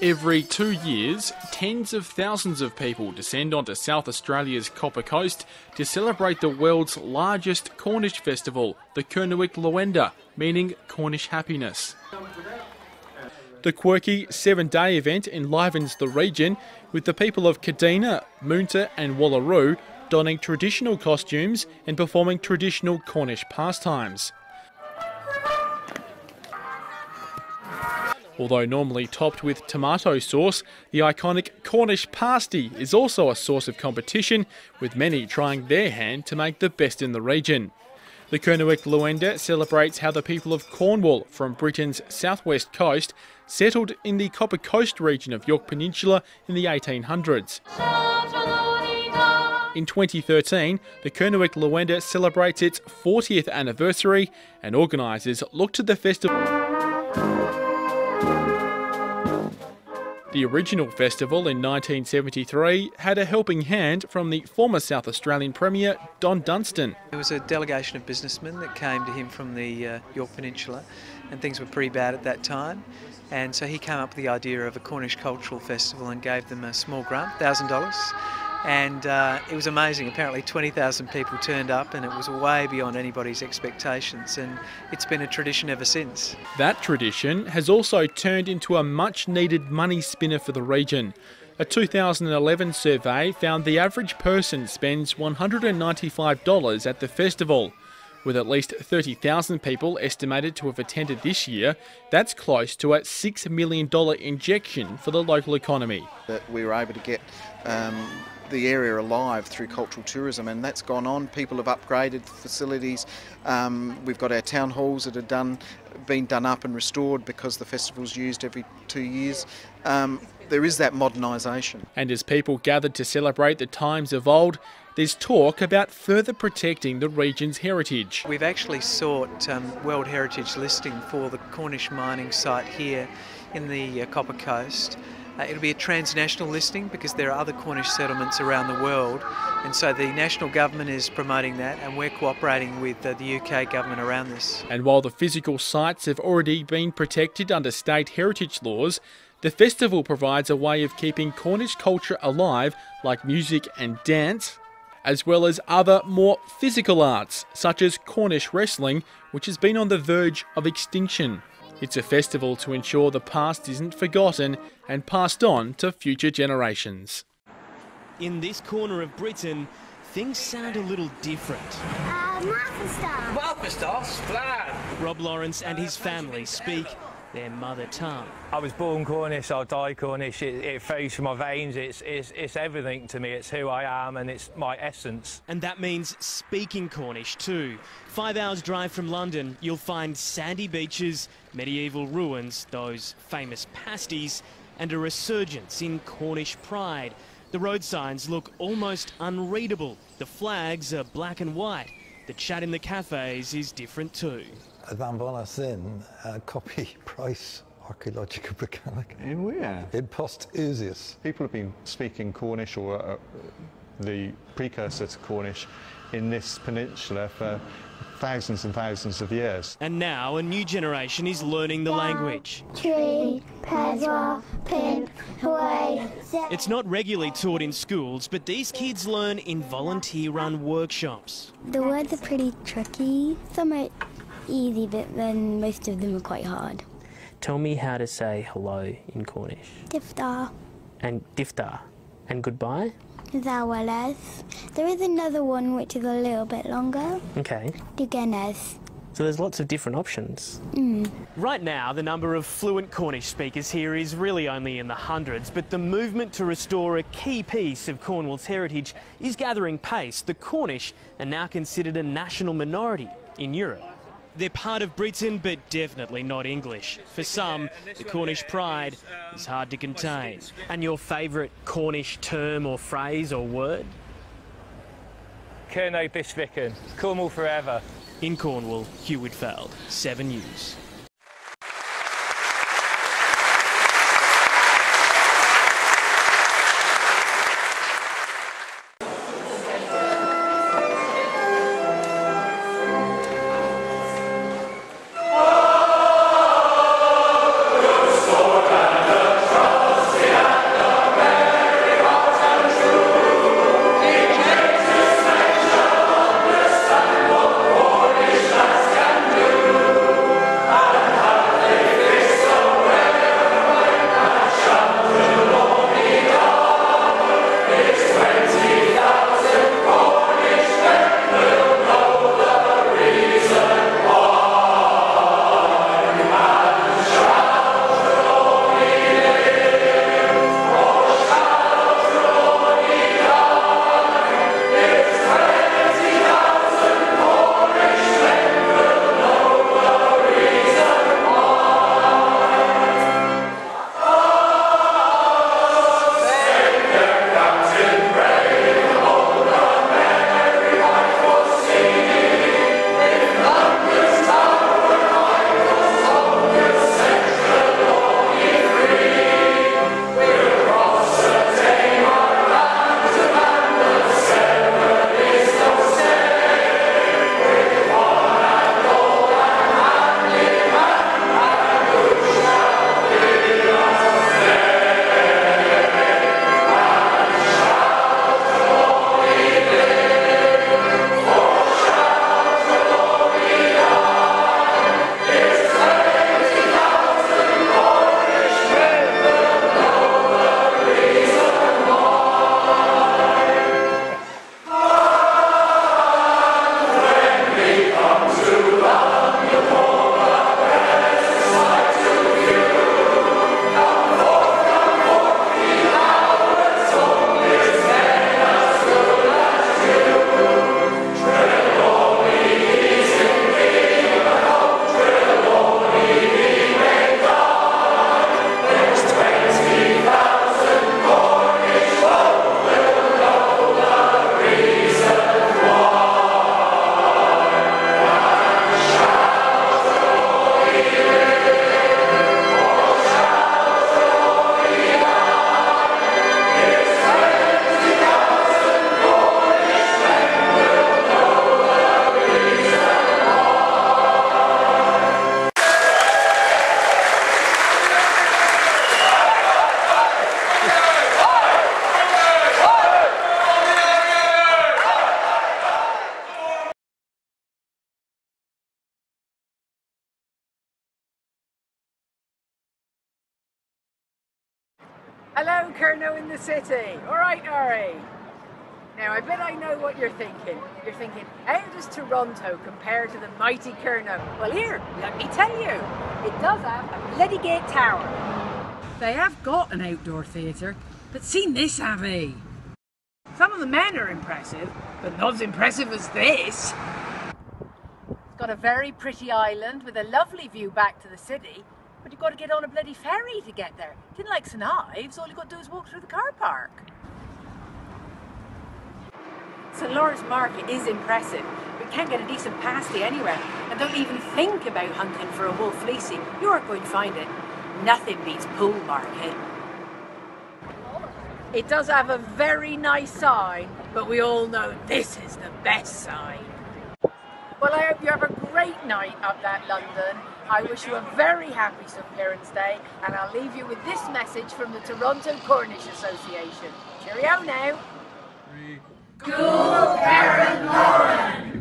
Every 2 years, tens of thousands of people descend onto South Australia's Copper Coast to celebrate the world's largest Cornish festival, the Kernewek Lowenda, meaning Cornish happiness. The quirky 7-day event enlivens the region, with the people of Kadina, Moonta and Wallaroo donning traditional costumes and performing traditional Cornish pastimes. Although normally topped with tomato sauce, the iconic Cornish pasty is also a source of competition, with many trying their hand to make the best in the region. The Kernewek Lowenda celebrates how the people of Cornwall from Britain's southwest coast settled in the Copper Coast region of York Peninsula in the 1800s. In 2013, the Kernewek Lowenda celebrates its 40th anniversary, and organisers look to the festival. The original festival in 1973 had a helping hand from the former South Australian Premier, Don Dunstan. There was a delegation of businessmen that came to him from the York Peninsula, and things were pretty bad at that time, and so he came up with the idea of a Cornish cultural festival and gave them a small grant, $1,000, and it was amazing. Apparently 20,000 people turned up, and it was way beyond anybody's expectations, and it's been a tradition ever since. That tradition has also turned into a much needed money spinner for the region. A 2011 survey found the average person spends $195 at the festival. With at least 30,000 people estimated to have attended this year, that's close to a $6 million injection for the local economy. That we were able to get the area alive through cultural tourism, and that's gone on. People have upgraded facilities. We've got our town halls that have been done up and restored because the festival's used every 2 years. There is that modernisation. And as people gathered to celebrate the times of old, there's talk about further protecting the region's heritage. We've actually sought World Heritage listing for the Cornish mining site here in the Copper Coast. It'll be a transnational listing because there are other Cornish settlements around the world, and so the national government is promoting that, and we're cooperating with the UK government around this. And while the physical sites have already been protected under state heritage laws, the festival provides a way of keeping Cornish culture alive, like music and dance, as well as other more physical arts, such as Cornish wrestling, which has been on the verge of extinction. It's a festival to ensure the past isn't forgotten and passed on to future generations. In this corner of Britain, things sound a little different. Rob Lawrence and his family speak their mother tongue. I was born Cornish, I'll die Cornish. It flows through my veins. It's everything to me. It's who I am, and it's my essence. And that means speaking Cornish too. 5 hours drive from London, you'll find sandy beaches, medieval ruins, those famous pasties, and a resurgence in Cornish pride. The road signs look almost unreadable. The flags are black and white. The chat in the cafes is different too. Van Volacin, copy price archaeological mechanic. In where? In post Usius. People have been speaking Cornish, or the precursor to Cornish, in this peninsula for thousands and thousands of years. And now a new generation is learning the language. It's not regularly taught in schools, but these kids learn in volunteer-run workshops. The words are pretty tricky. Some are easy, but then most of them are quite hard. Tell me how to say hello in Cornish. Diftar. And diftar. And goodbye? Zawales. There is another one which is a little bit longer. Okay. Dugenes. So there's lots of different options. Right now, the number of fluent Cornish speakers here is really only in the hundreds, but the movement to restore a key piece of Cornwall's heritage is gathering pace. The Cornish are now considered a national minority in Europe. They're part of Britain, but definitely not English. For some, the Cornish pride is hard to contain. And your favourite Cornish term or phrase or word? Kernow Bishviken, Cornwall forever. In Cornwall, Hugh Whitfield, 7 News. Hello, Kernow in the city. All right, Ari. Now, I bet I know what you're thinking. You're thinking, how does Toronto compare to the mighty Kernow? Well, here, let me tell you. It does have a bloody gate tower. They have got an outdoor theatre, but seen this, have they? Some of the men are impressive, but not as impressive as this. It's got a very pretty island with a lovely view back to the city. But you've got to get on a bloody ferry to get there. Didn't like St Ives, all you've got to do is walk through the car park. St Lawrence Market is impressive, but can't get a decent pasty anywhere. And don't even think about hunting for a wool fleecy. You aren't going to find it. Nothing beats Pool Market. It does have a very nice sign, but we all know this is the best sign. Well, I hope you have a great night up that London. I wish you a very happy St Piran's Day, and I'll leave you with this message from the Toronto Cornish Association. Cheerio now! Go Karen Lauren!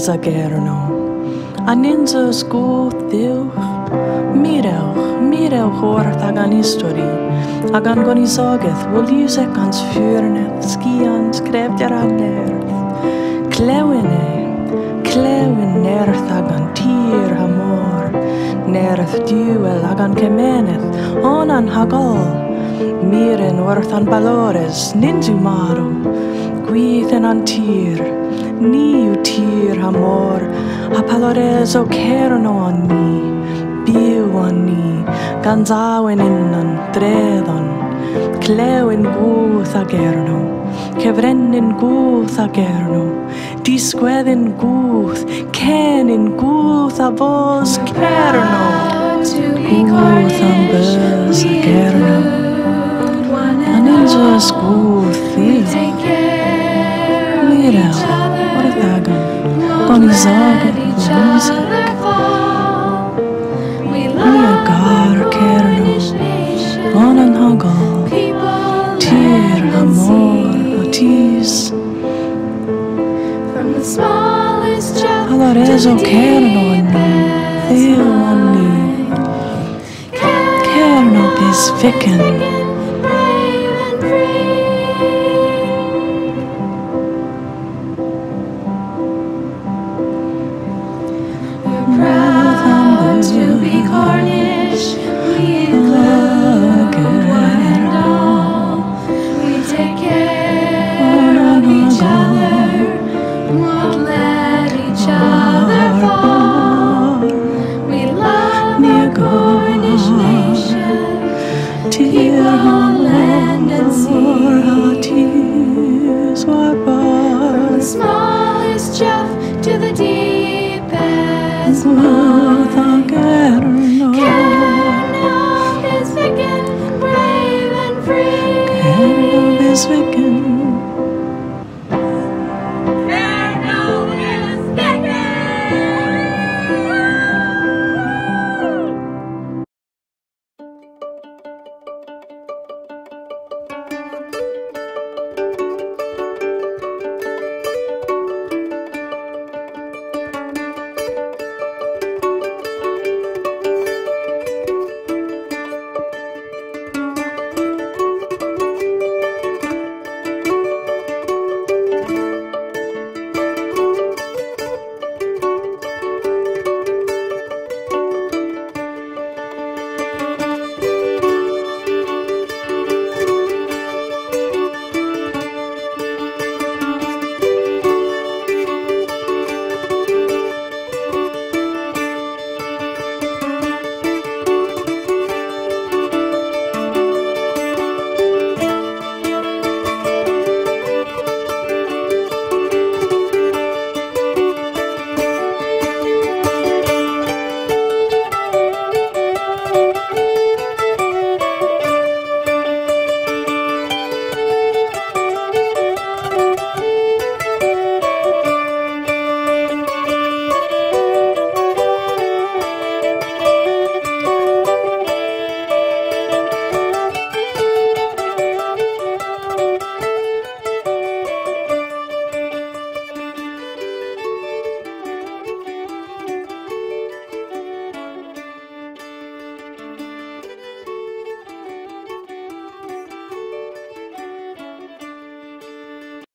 is a Kernow. An in the school mirech hoort agan history. Agan goni sageth, wol jizek ans fyrnet, skians krävt an nerth. Klewin nerth agan tir hamor. Nerth duel agan kemeneth, onan hagal. Miren worthan balores, ninzu maru, gwithen an tir, niu tir amor, a palores o Kernow on ni, biu on ni, ganzawen innan, dredon, clewin gwth a Kernow, kevrenin gwth a Kernow, disgwedin gwth, cenin gwth a bos Kernow, gwth am bos a Kernow. Just go through mirror or taga conizog we love God Kernow on an hoggle tear amor otis from the smallest child colores o Kernow only Kernow is ficken. Cornish, we love one and all. We take care of each other, won't let each other fall. We love the Cornish nation, here on land and sea.